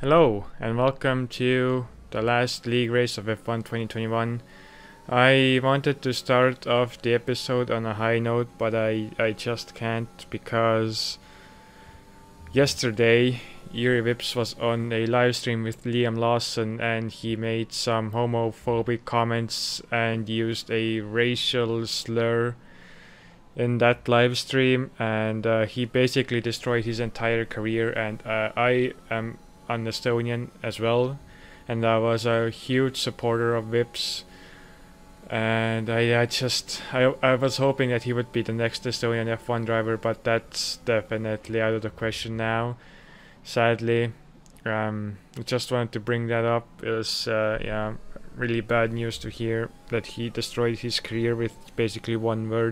Hello and welcome to the last league race of F1 2021. I wanted to start off the episode on a high note, but I just can't, because yesterday Juri Vips was on a live stream with Liam Lawson and he made some homophobic comments and used a racial slur in that live stream, and he basically destroyed his entire career. And I am an Estonian as well, and I was a huge supporter of Vips, and I was hoping that he would be the next Estonian F1 driver, but that's definitely out of the question now, sadly. I just wanted to bring that up. It was yeah, really bad news to hear that he destroyed his career with basically one word.